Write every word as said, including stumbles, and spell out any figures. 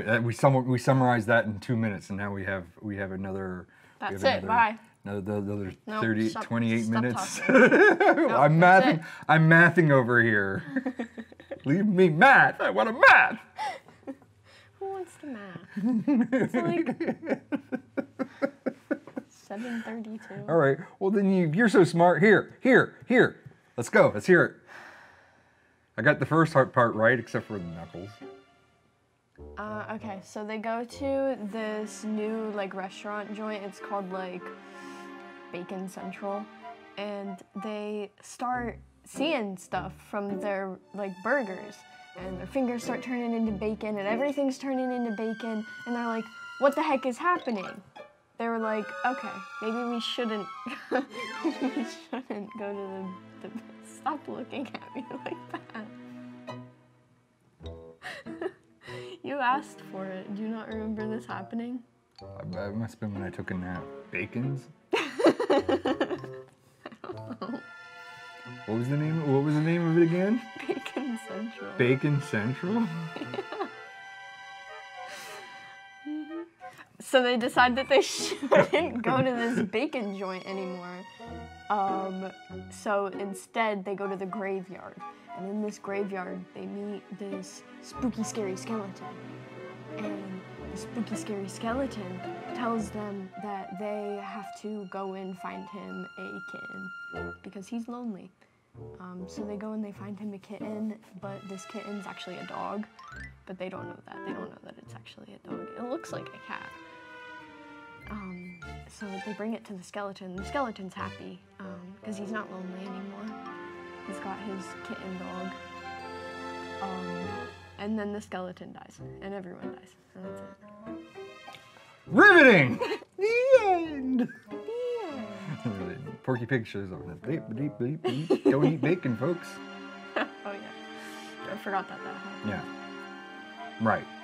there it is. We sum we summarized that in two minutes, and now we have we have another. That's have it. Another, bye. Another, another nope, thirty stop, twenty-eight stop minutes. Nope, I'm mathing. It. I'm mathing over here. Leave me math. I want a math. Who wants the math? It's like seven thirty-two. All right. Well, then you you're so smart. Here, here, here. Let's go. Let's hear it. I got the first part right, except for the knuckles. Uh, okay, so they go to this new like restaurant joint. It's called like Bacon Central, and they start seeing stuff from their like burgers, and their fingers start turning into bacon, and everything's turning into bacon, and they're like, "What the heck is happening?" They were like, "Okay, maybe we shouldn't, we shouldn't go to the, the stop looking at me like that." You asked for it. Do you not remember this happening? Uh, it must have been when I took a nap. Bacon's? I don't know. What was the name? What was the name of it again? Bacon Central. Bacon Central? Yeah. Mm-hmm. So they decide that they shouldn't go to this bacon joint anymore. Um, so instead, they go to the graveyard. And in this graveyard, they meet this spooky, scary skeleton. And the spooky, scary skeleton tells them that they have to go and find him a kitten because he's lonely. Um, so they go and they find him a kitten, but this kitten's actually a dog. But they don't know that. They don't know that it's actually a dog. It looks like a cat. Um, so they bring it to the skeleton. The skeleton's happy because um, he's not lonely anymore. He's got his kitten dog. Um, and then the skeleton dies, and everyone dies, and that's it. Riveting! The end! The end. Porky Pig shows up. Bleep, bleep, bleep, bleep. Don't eat bacon, folks. Oh, yeah. I forgot that that happened. Yeah. Right.